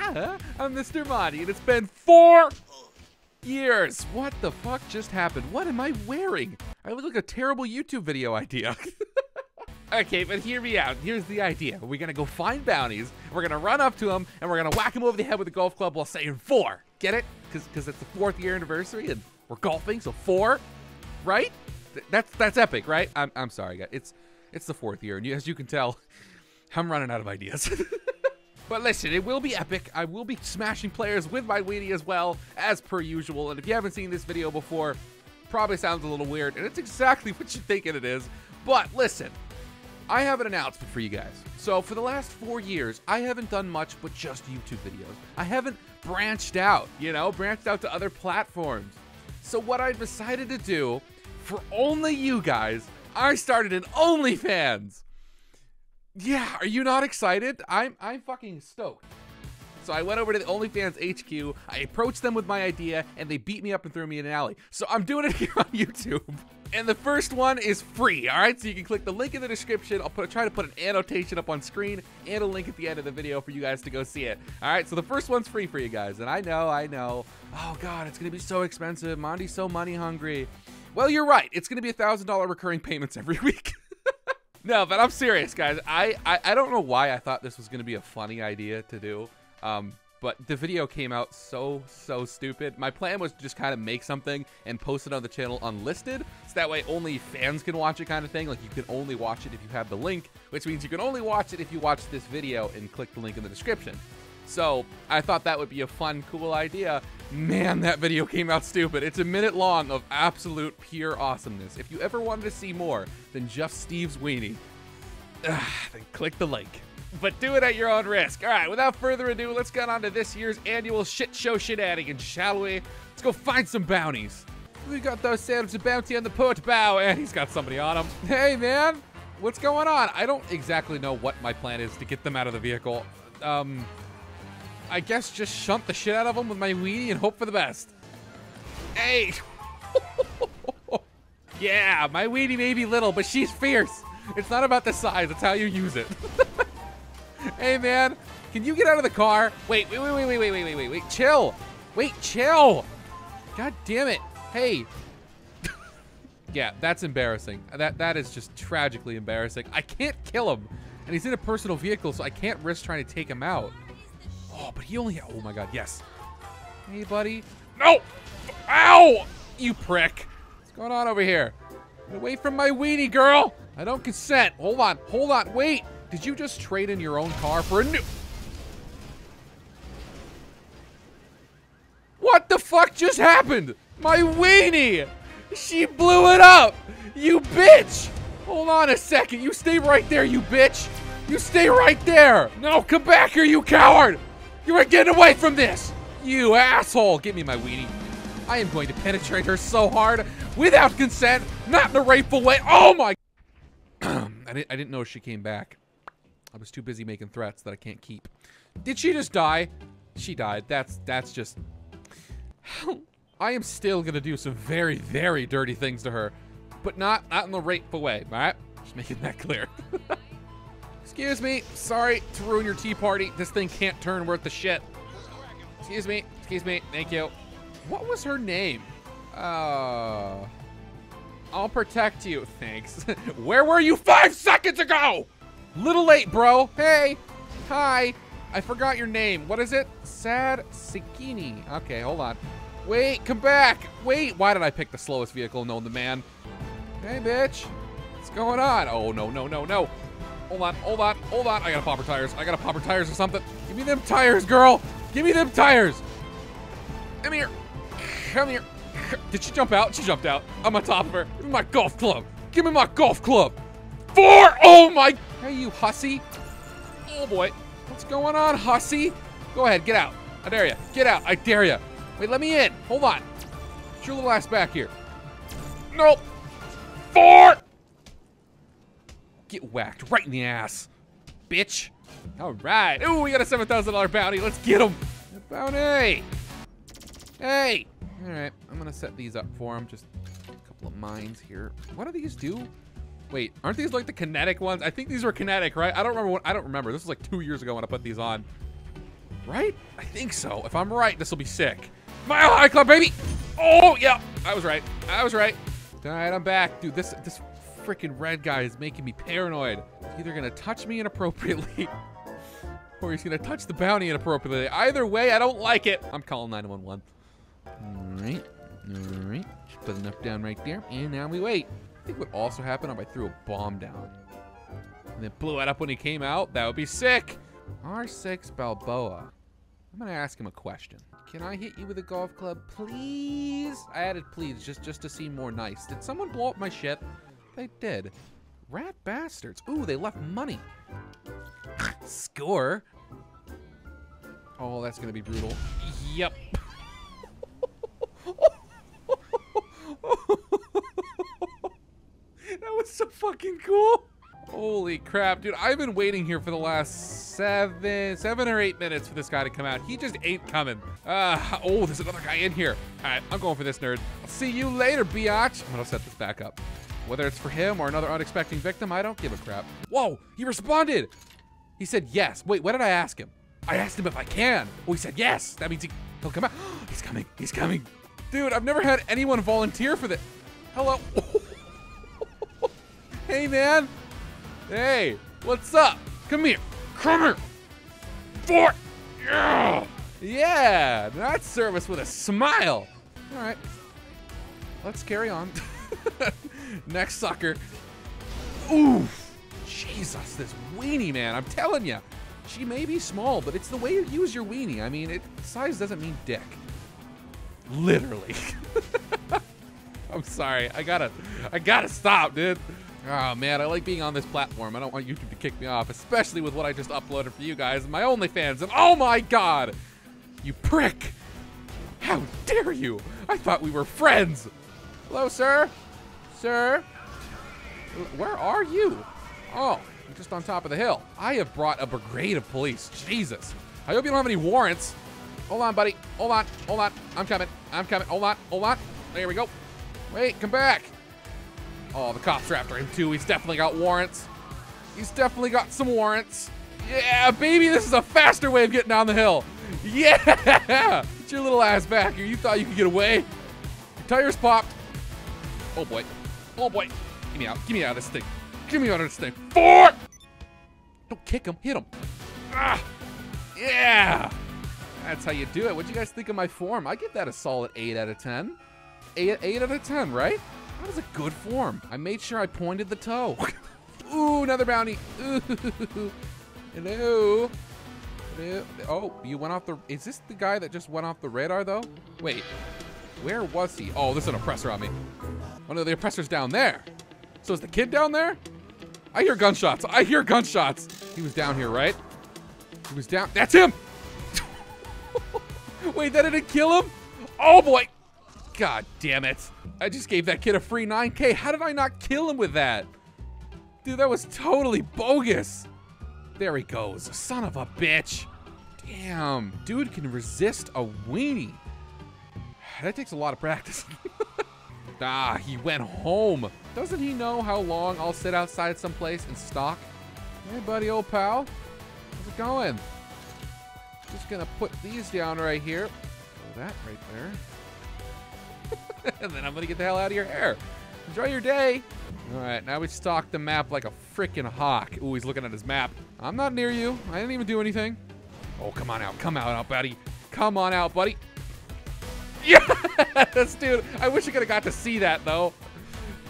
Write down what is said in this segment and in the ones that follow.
I'm Mr. Monty, and it's been 4 years. What the fuck just happened? What am I wearing? I look like a terrible YouTube video idea. Okay, but hear me out. Here's the idea. We're gonna go find bounties, we're gonna run up to them, and we're gonna whack them over the head with a golf club while saying 4. Get it? Because it's the 4th year anniversary, and we're golfing, so 4, right? That's epic, right? I'm sorry, guys. It's the 4th year, and as you can tell, I'm running out of ideas. But listen, it will be epic. I will be smashing players with my weenie as well, as per usual. And if you haven't seen this video before, probably sounds a little weird, and it's exactly what you're thinking it is. But listen, I have an announcement for you guys. So for the last 4 years, I haven't done much but just YouTube videos. I haven't branched out, you know, branched out to other platforms. So what I decided to do, for only you guys, I started an OnlyFans. Yeah, are you not excited? I'm fucking stoked. So I went over to the OnlyFans HQ, I approached them with my idea, and they beat me up and threw me in an alley. So I'm doing it here on YouTube. And the first one is free, all right? So you can click the link in the description. I'll try to put an annotation up on screen and a link at the end of the video for you guys to go see it. All right, so the first one's free for you guys. And I know, oh God, it's gonna be so expensive. Monty's so money hungry. Well, you're right. It's gonna be $1,000 recurring payments every week. No, but I'm serious, guys. I don't know why I thought this was gonna be a funny idea to do, but the video came out so stupid. My plan was to just kind of make something and post it on the channel unlisted, so that way only fans can watch it, kind of thing. Like, you can only watch it if you have the link, which means you can only watch it if you watch this video and click the link in the description. So I thought that would be a fun, cool idea. Man, that video came out stupid. It's a minute long of absolute pure awesomeness. If you ever wanted to see more than just Steve's weenie, then click the link. But do it at your own risk. All right, without further ado, let's get on to this year's annual shit show shenanigans, shall we? Let's go find some bounties. We got those sandwiches of bounty on the port bow, and he's got somebody on him. Hey, man, what's going on? I don't exactly know what my plan is to get them out of the vehicle. I guess just shunt the shit out of them with my weenie and hope for the best. Hey! Yeah, my weenie may be little, but she's fierce. It's not about the size, it's how you use it. Hey, man, can you get out of the car? Wait, chill. Wait, chill. God damn it. Hey. Yeah, that's embarrassing. That is just tragically embarrassing. I can't kill him, and he's in a personal vehicle, so I can't risk trying to take him out. Oh, but he only, oh my God, yes. Hey, buddy. No! Ow! You prick. What's going on over here? Get away from my weenie, girl. I don't consent. Hold on, wait. Did you just trade in your own car for a new? What the fuck just happened? My weenie, she blew it up. You bitch. Hold on a second. You stay right there, you bitch. You stay right there. No, come back here, you coward. You are getting away from this, you asshole. Give me my weenie. I am going to penetrate her so hard, without consent, not in a rapeful way. Oh my. I didn't know she came back. I was too busy making threats that I can't keep. Did she just die? She died. That's just. I am still gonna do some very, very dirty things to her, but not in the rapeful way. All right, just making that clear. Excuse me, sorry to ruin your tea party. This thing can't turn worth the shit. Excuse me, thank you. What was her name? I'll protect you, thanks. Where were you 5 seconds ago? Little late, bro. Hey, hi, I forgot your name. What is it? Sad Sikini. Okay, hold on. Wait, come back. Wait, why did I pick the slowest vehicle known to man? Hey, bitch, what's going on? Oh, no. Hold on. I gotta pop her tires. Or something. Give me them tires, girl. Give me them tires. Come here. Did she jump out? She jumped out. I'm on top of her. Give me my golf club. Four. Oh my. Hey, you hussy. Oh boy. What's going on, hussy? Go ahead. Get out. I dare you. Wait, let me in. Hold on. Get your little ass back here. Nope. 4. Get whacked right in the ass, bitch. All right. Ooh, we got a $7,000 bounty. Let's get him. Bounty. Hey. All right. I'm going to set these up for him. Just a couple of mines here. What do these do? Wait, aren't these like the kinetic ones? I think these were kinetic, right? I don't remember. This was like 2 years ago when I put these on. Right? I think so. If I'm right, this will be sick. Mile High Club, baby! Oh, yeah. I was right. I was right. All right, I'm back. Dude, this freaking red guy is making me paranoid. He's either going to touch me inappropriately or he's going to touch the bounty inappropriately. Either way, I don't like it. I'm calling 911. All right. All right. Just put enough down right there. And now we wait. I think what also happened if I threw a bomb down and then blew it up when he came out. That would be sick. R6 Balboa. I'm going to ask him a question. Can I hit you with a golf club, please? I added please just to seem more nice. Did someone blow up my shit? They did. Rat bastards. Ooh, they left money. Score. Oh, that's going to be brutal. Yep. That was so fucking cool. Holy crap, dude. I've been waiting here for the last seven or eight minutes for this guy to come out. He just ain't coming. Oh, there's another guy in here. All right, I'm going for this nerd. I'll see you later, biatch. I'm gonna set this back up. Whether it's for him or another unexpected victim, I don't give a crap. Whoa, he responded. He said yes. Wait, what did I ask him? I asked him if I can. Oh, he said yes. That means he'll come out. He's coming, he's coming. Dude, I've never had anyone volunteer for this. Hello. Hey, man. Hey, what's up? Come here. Come here. Fort. Yeah. Yeah, that's service with a smile. All right. Let's carry on. Next sucker. Oof. Jesus, this weenie, man. I'm telling you. She may be small, but it's the way you use your weenie. I mean, size doesn't mean dick. Literally. I'm sorry. I gotta stop, dude. Oh man, I like being on this platform. I don't want YouTube to kick me off, especially with what I just uploaded for you guys, my OnlyFans, and oh my God, you prick. How dare you? I thought we were friends. Hello, sir. Sir, where are you? Oh, I'm just on top of the hill. I have brought a brigade of police, Jesus. I hope you don't have any warrants. Hold on, buddy, hold on, hold on. I'm coming, hold on. There we go. Wait, come back. Oh, the cops are after him too. He's definitely got warrants. He's definitely got some warrants. Yeah, baby, this is a faster way of getting down the hill. Yeah, get your little ass back here. You thought you could get away. Your tires popped. Oh boy, oh boy. Get me out, of this thing. Get me out of this thing. Four! Don't kick him, hit him. Ah, yeah. That's how you do it. What'd you guys think of my form? I give that a solid 8 out of 10. Eight out of 10, right? That was a good form. I made sure I pointed the toe. Ooh, another bounty. Ooh. Hello. Hello. Oh, you went off the... Is this the guy that just went off the radar, though? Wait. Where was he? Oh, there's an oppressor on me. Oh, no, the oppressor's down there. So is the kid down there? I hear gunshots. I hear gunshots. He was down here, right? He was down... That's him! Wait, that didn't kill him? Oh, boy. God damn it. I just gave that kid a free 9K. How did I not kill him with that? Dude, that was totally bogus. There he goes, son of a bitch. Damn, dude can resist a weenie. That takes a lot of practice. Ah, he went home. Doesn't he know how long I'll sit outside someplace and stalk? Hey buddy, old pal, how's it going? Just gonna put these down right here. Throw that right there. And then I'm gonna get the hell out of your hair. Enjoy your day. All right, now we stalk the map like a freaking hawk. Ooh, he's looking at his map. I'm not near you. I didn't even do anything. Oh, come on out. Come out, buddy. Come on out, buddy. Yes, dude. I wish I could have got to see that, though.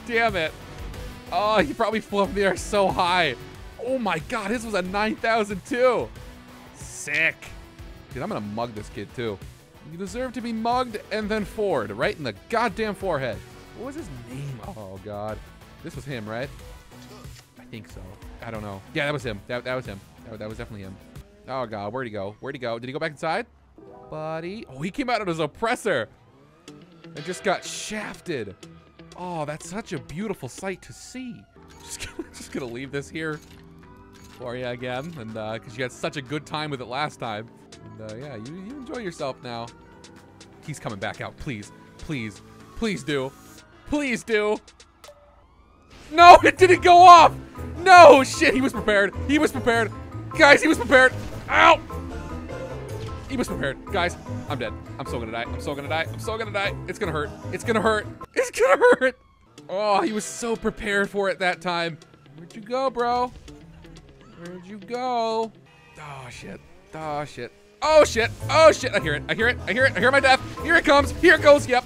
Damn it. Oh, he probably flew up there so high. Oh, my God. His was a 9,000, too. Sick. Dude, I'm gonna mug this kid, too. You deserve to be mugged and then forward, right in the goddamn forehead. What was his name? Oh, God. This was him, right? I think so. I don't know. Yeah, that was him. That was him. That was definitely him. Oh, God. Where'd he go? Where'd he go? Did he go back inside? Buddy. Oh, he came out of his oppressor and just got shafted. Oh, that's such a beautiful sight to see. Just gonna leave this here for you again, and because you had such a good time with it last time. Yeah, you enjoy yourself now. He's coming back out. Please, please, please do. Please do. No, it didn't go off. No, shit, he was prepared. Guys, he was prepared. Ow. He was prepared. Guys, I'm dead. I'm still gonna die. I'm still gonna die. I'm still gonna die. It's gonna hurt. It's gonna hurt. It's gonna hurt. Oh, he was so prepared for it that time. Where'd you go, bro? Where'd you go? Oh, shit. Oh, shit. Oh, shit. Oh, shit. I hear it. I hear it. I hear it. I hear my death. Here it comes. Here it goes. Yep.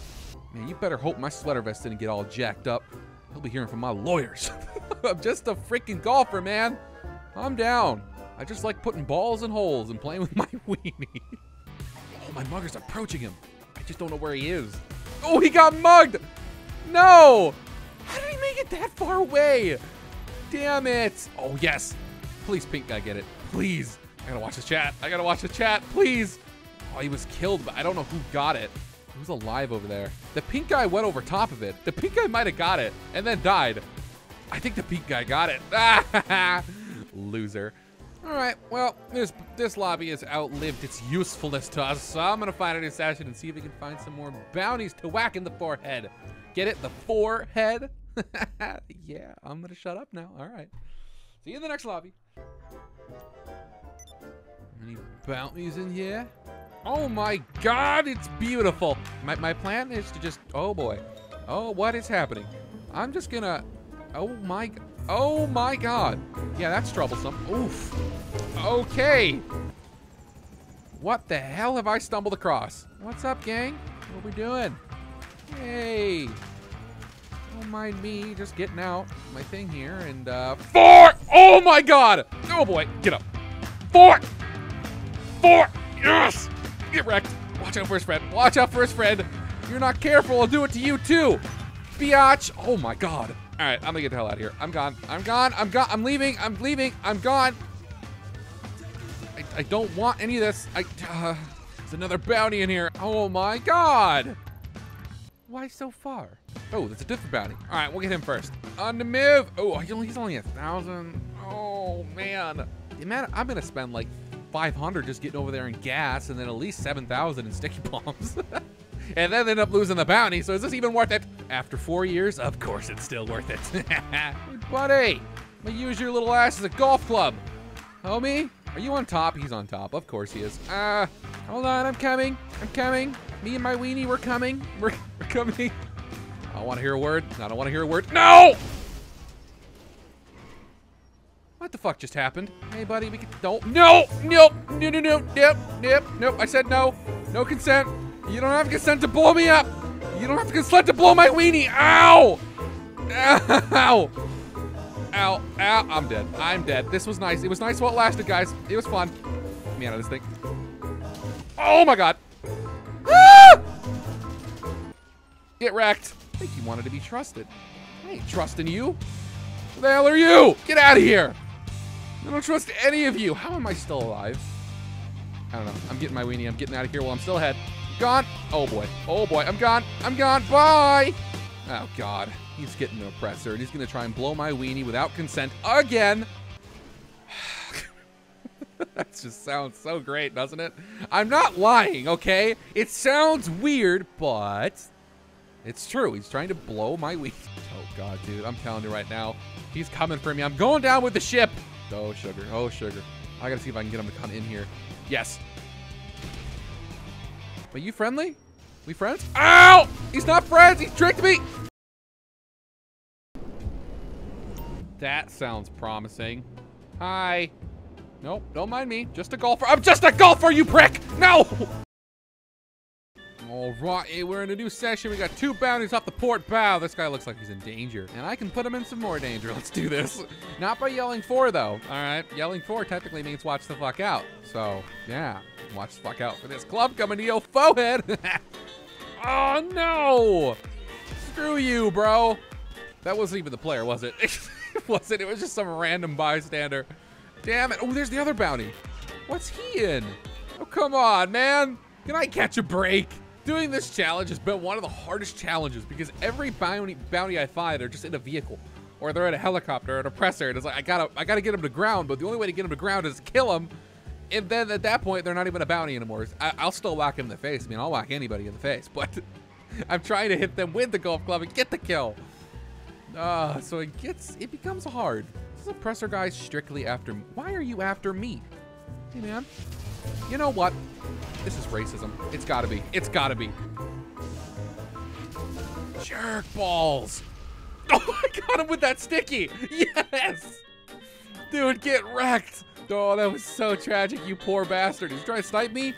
Man, you better hope my sweater vest didn't get all jacked up. He'll be hearing from my lawyers. I'm just a freaking golfer, man. I'm down. I just like putting balls in holes and playing with my weenie. Oh, my mugger's approaching him. I just don't know where he is. Oh, he got mugged. No. How did he make it that far away? Damn it. Oh, yes. Please, pink guy, get it. Please. I gotta watch the chat. I gotta watch the chat, please. Oh, he was killed, but I don't know who got it. Who's alive over there? The pink guy went over top of it. The pink guy might've got it and then died. I think the pink guy got it. Loser. All right, well, this lobby has outlived its usefulness to us, so I'm gonna find an assassin and see if we can find some more bounties to whack in the forehead. Get it? The forehead? Yeah, I'm gonna shut up now. All right. See you in the next lobby. Any bounties in here? Oh my God, it's beautiful. My plan is to just, oh boy. Oh, what is happening? I'm just gonna, oh my God. Yeah, that's troublesome. Oof. Okay. What the hell have I stumbled across? What's up, gang? What are we doing? Hey. Don't mind me just getting out my thing here and four! Oh my God! Oh boy, get up. Four! Four! Yes! Get wrecked. Watch out for his friend. Watch out for his friend. You're not careful, I'll do it to you too. Biatch. Oh my God. All right, I'm gonna get the hell out of here. I'm gone. I'm gone. I'm gone. I'm leaving. I'm leaving. I'm gone. I don't want any of this. There's another bounty in here. Oh my God. Why so far? Oh, that's a different bounty. All right, we'll get him first. On the move. Oh, he's only 1,000. Oh man. Man, I'm gonna spend like 500 just getting over there in gas, and then at least 7,000 in sticky bombs. And then they end up losing the bounty, so is this even worth it? After 4 years, of course it's still worth it. Buddy, I'm gonna use your little ass as a golf club. Homie, are you on top? He's on top, of course he is. Hold on, I'm coming, I'm coming. Me and my weenie, we're coming, we're coming. I wanna hear a word, I don't wanna hear a word. No! What the fuck just happened? Hey buddy, we can, don't, no, I said no, no consent. You don't have consent to blow me up. You don't have consent to blow my weenie. Ow! Ow! Ow! Ow! I'm dead. I'm dead. This was nice. It was nice while it lasted, guys. It was fun. Get me out of this thing. Oh my God! Ah! Get wrecked. I think you wanted to be trusted. I ain't trusting you. Who the hell are you? Get out of here! I don't trust any of you. How am I still alive? I don't know. I'm getting my weenie. I'm getting out of here while I'm still ahead. Gone. Oh boy. Oh boy. I'm gone. I'm gone. Bye. Oh God. He's getting an oppressor and he's gonna try and blow my weenie without consent again. That just sounds so great, doesn't it? I'm not lying, okay? It sounds weird, but it's true. He's trying to blow my weenie. Oh God, dude. I'm telling you right now. He's coming for me. I'm going down with the ship. Oh sugar. Oh sugar. I gotta see if I can get him to come in here. Yes. Are you friendly? We friends? Ow! He's not friends, he tricked me! That sounds promising. Hi. Nope, don't mind me, just a golfer. I'm just a golfer, you prick! No! All right, we're in a new session. We got 2 bounties off the port bow. This guy looks like he's in danger, and I can put him in some more danger. Let's do this. Not by yelling 4, though. All right, yelling 4 technically means watch the fuck out. So, yeah. Watch the fuck out for this club coming to your forehead. Oh, no. Screw you, bro. That wasn't even the player, was it? It wasn't. It was just some random bystander. Damn it. Oh, there's the other bounty. What's he in? Oh, come on, man. Can I catch a break? Doing this challenge has been one of the hardest challenges because every bounty I find are just in a vehicle, or they're in a helicopter or an oppressor. And it's like, I gotta get him to ground, but the only way to get him to ground is to kill him. And then at that point, they're not even a bounty anymore. I'll still whack him in the face. I mean, I'll whack anybody in the face, but I'm trying to hit them with the golf club and get the kill. So it becomes hard. This oppressor guy's strictly after me. Why are you after me? Hey man, You know what? This is racism. It's gotta be. It's gotta be. Jerk balls. Oh, I got him with that sticky. Yes. Dude, get wrecked. Oh, that was so tragic, you poor bastard. He's trying to snipe me.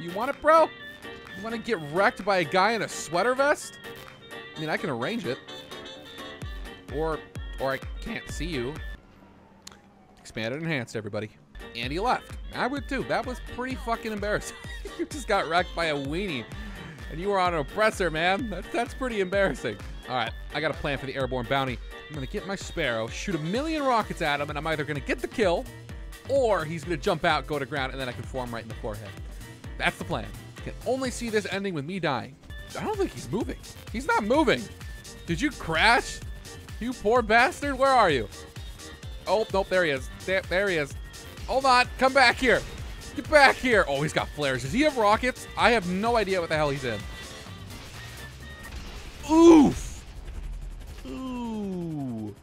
You want it, bro? You want to get wrecked by a guy in a sweater vest? I mean, I can arrange it. Or I can't see you. Expanded, enhanced, everybody. And he left. I would too. That was pretty fucking embarrassing. You just got wrecked by a weenie. And you were on an oppressor, man. That's pretty embarrassing. All right, I got a plan for the airborne bounty. I'm gonna get my Sparrow, shoot a million rockets at him, and I'm either gonna get the kill, or he's gonna jump out, go to ground, and then I can form right in the forehead. That's the plan. You can only see this ending with me dying. I don't think he's moving. He's not moving. Did you crash? You poor bastard, where are you? Oh, nope, there he is. There he is. Hold on, come back here. Get back here. Oh, he's got flares. Does he have rockets? I have no idea what the hell he's in. Oof. Ooh.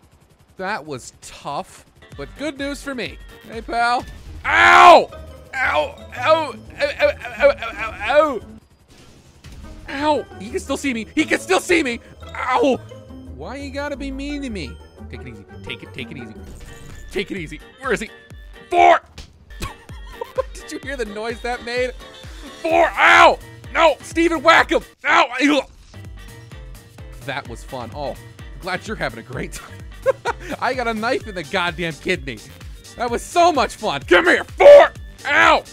That was tough, but good news for me. Hey, pal. Ow! Ow! Ow! Ow! Ow! Ow! Ow! Ow! Ow! He can still see me. He can still see me. Ow! Why you gotta be mean to me? Take it easy. Take it easy. Take it easy. Where is he? Four! Did you hear the noise that made? Four! Ow! No! Steven, whack him! Ow! That was fun. Oh, glad you're having a great time. I got a knife in the goddamn kidney. That was so much fun. Come here! Four! Ow!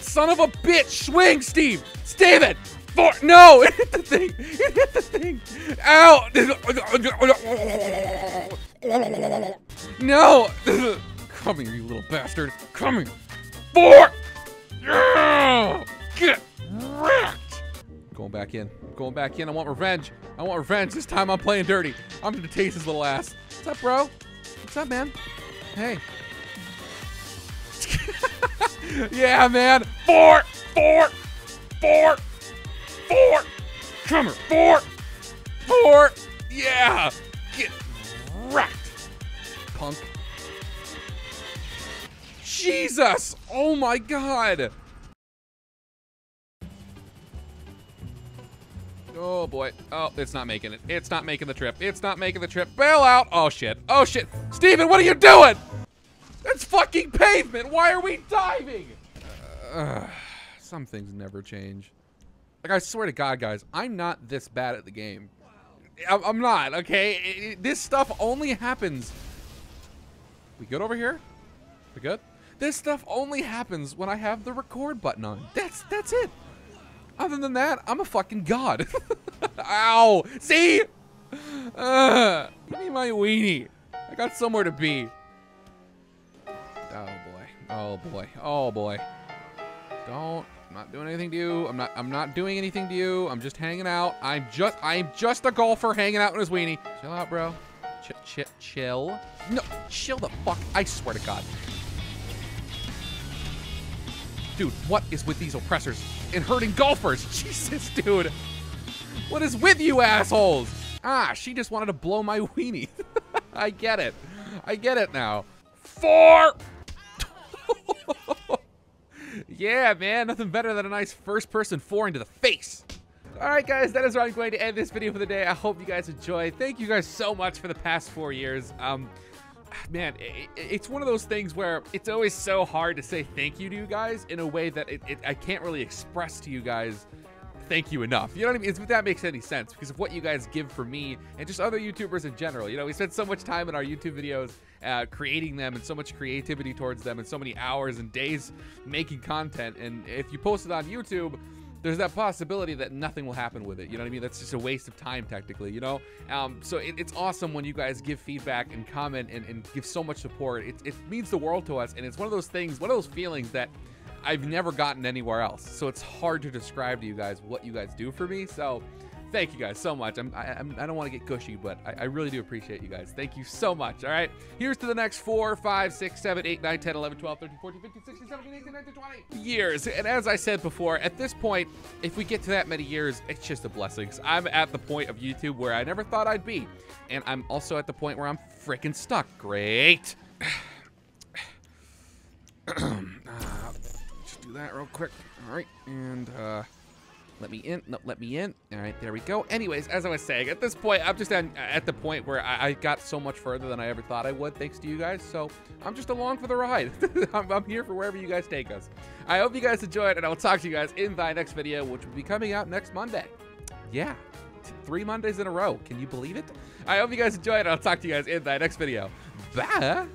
Son of a bitch! Swing, Steve! Steven! Four! No! It hit the thing! It hit the thing! Ow! No! Come here, you little bastard. Come here. Four! Yeah! Get wrecked! Going back in. Going back in. I want revenge. I want revenge. This time I'm playing dirty. I'm gonna taste his little ass. What's up, bro? What's up, man? Hey. Yeah, man. Four! Four! Four! Four! Come here. Four! Four! Yeah! Get wrecked! Punk. Jesus! Oh my God! Oh boy. Oh, it's not making it. It's not making the trip. It's not making the trip. Bail out! Oh shit. Oh shit. Steven, what are you doing? It's fucking pavement! Why are we diving? Some things never change. Like, I swear to God, guys, I'm not this bad at the game. I'm not, okay? This stuff only happens. We good over here? We good? This stuff only happens when I have the record button on. That's it. Other than that, I'm a fucking god. Ow! See? Give me my weenie. I got somewhere to be. Oh boy. Oh boy. Oh boy. Don't. I'm not doing anything to you. I'm not doing anything to you. I'm just hanging out. I'm just a golfer hanging out in his weenie. Chill out, bro. Chill. No, chill the fuck. I swear to God. Dude, what is with these oppressors and hurting golfers? Jesus, dude. What is with you assholes? Ah, she just wanted to blow my weenie. I get it. I get it now. Four! Yeah, man, nothing better than a nice first-person four into the face. All right, guys, that is where I'm going to end this video for the day. I hope you guys enjoyed. Thank you guys so much for the past 4 years. Man, it's one of those things where it's always so hard to say thank you to you guys in a way that I can't really express to you guys thank you enough. You know what I mean? If that makes any sense, because of what you guys give for me and just other YouTubers in general. You know, we spend so much time in our YouTube videos creating them and so much creativity towards them and so many hours and days making content. And if you post it on YouTube, there's that possibility that nothing will happen with it. You know what I mean? That's just a waste of time technically, you know? So it's awesome when you guys give feedback and comment and give so much support. It means the world to us. And it's one of those things, one of those feelings that I've never gotten anywhere else. So it's hard to describe to you guys what you guys do for me. So thank you guys so much. I don't want to get gushy, but I really do appreciate you guys. Thank you so much. All right, here's to the next 4, 5, 6, 7, 8, 9, 10, 11, 12, 13, 14, 15, 16, 17, 18, 19, 20 years. And as I said before, at this point, if we get to that many years, it's just a blessing. I'm at the point of YouTube where I never thought I'd be. And I'm also at the point where I'm freaking stuck. Great. do that real quick. All right, and let me in. No, let me in. All right, there we go. Anyways, as I was saying, at this point, I'm just at the point where I got so much further than I ever thought I would, thanks to you guys. So I'm just along for the ride. I'm here for wherever you guys take us. I hope you guys enjoyed, and I will talk to you guys in my next video, which will be coming out next Monday. Yeah, 3 Mondays in a row. Can you believe it? I hope you guys enjoyed, and I'll talk to you guys in my next video. Bye.